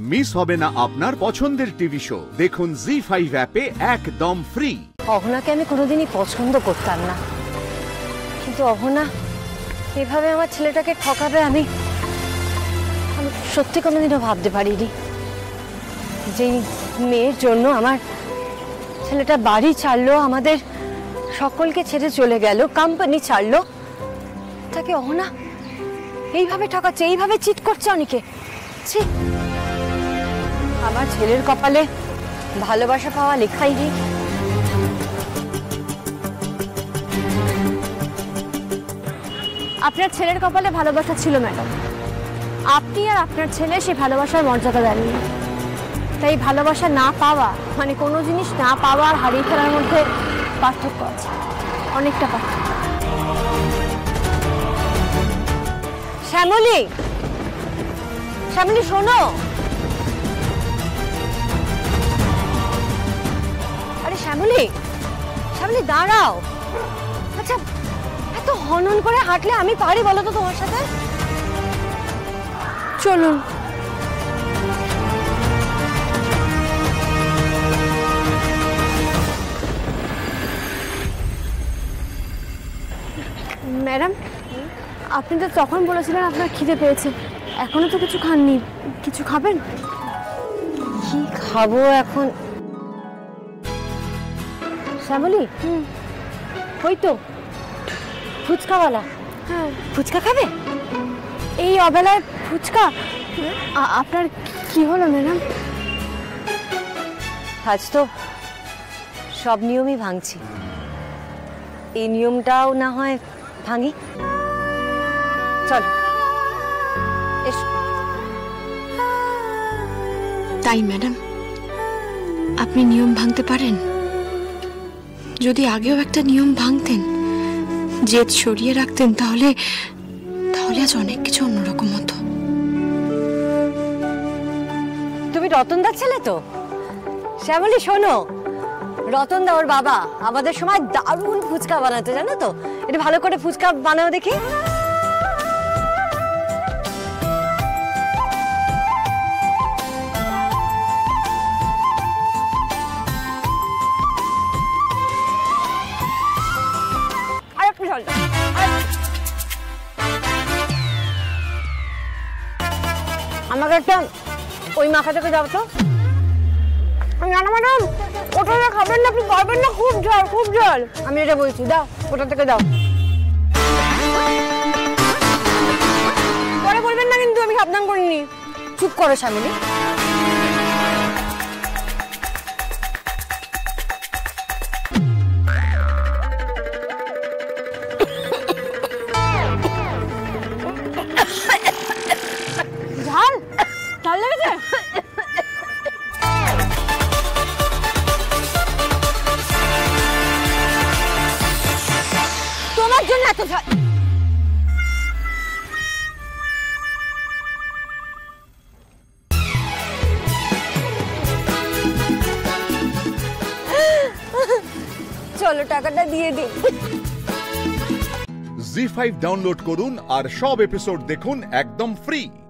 Miss होबे ना आपनार पछंदेर टीवी शो देखुन जी5 ऐपे एकदम फ्री। অহনাকে আমি কোনোদিনই পছন্দ করতাম না, কিন্তু অহনা এভাবে আমার ছেলেটাকে ঠকাবে আমি সত্যি কোনোদিনও ভাবতে পারিনি। যেই মেয়ের জন্য আমার ছেলেটা বাড়ি ছাড়লো, আমাদের সকলকে ছেড়ে চলে গেল, কোম্পানি ছাড়লো, তাকে অহনা এইভাবে ঠকাচ্ছে, এইভাবে চিট করছে অনেকে। ছি, আমার ছেলের কপালে ভালোবাসা পাওয়া লেখাই নেই। আপনার ছেলের কপালে ভালোবাসা ছিল ম্যাডাম, আপনি আর আপনার ছেলে সেই ভালোবাসার মর্যাদা দেননি। তাই ভালোবাসা না পাওয়া মানে কোনো জিনিস না পাওয়া আর হারিয়ে ফেলার মধ্যে পার্থক্য আছে, অনেকটা পার্থক্য। শ্যামলী, শ্যামলী শোনো। আরে শ্যামলী, শ্যামলী দাঁড়াও। আচ্ছা, এত হনহন করে হাঁটলে আমি পারি বলো তো তোমার সাথে? চলুন। ম্যাডাম, আপনি তো তখন বলেছিলেন আপনার খিদে পেয়েছে, এখনো তো কিছু খাননি, কিছু খাবেন? কি খাবো এখন? শ্যামলী, ওই তো ফুচকাওয়ালা, হ্যাঁ ফুচকা খাবে? এই অবেলায় ফুচকা? আপনার কি হলো ম্যাডাম? আজ তো সব নিয়মই ভাঙছি, এই নিয়মটাও না হয় ভাঙি। চল এসো। তাই ম্যাডাম, আপনি নিয়ম ভাঙতে পারেন? যদি আগেও একটা নিয়ম ভাঙতেন, জেদ সরিয়ে রাখতেন, তাহলে তাহলে আজ অনেক কিছু অন্যরকম হতো। তুমি রতনদার ছেলে তো? শ্যামলী শোনো, রতনদা ওর বাবা আমাদের সময় দারুণ ফুচকা বানাতো, জানো তো? এটা ভালো করে ফুচকা বানাও দেখি। আমাকে একটা ওই মাখা থেকে যাও তো। নানা ম্যাডাম, ওটা খাবেন না, আপনি পারবেন না, খুব জল, খুব জল। আমি এটা বলছি, দাও ওটা থেকে দাও। পরে বলবেন না কিন্তু, আমি সাবধান করিনি। চুপ করো শ্যামলী। চলো টাকাটা দিয়ে দিই। জি5 ডাউনলোড করুন আর সব এপিসোড দেখুন একদম ফ্রি।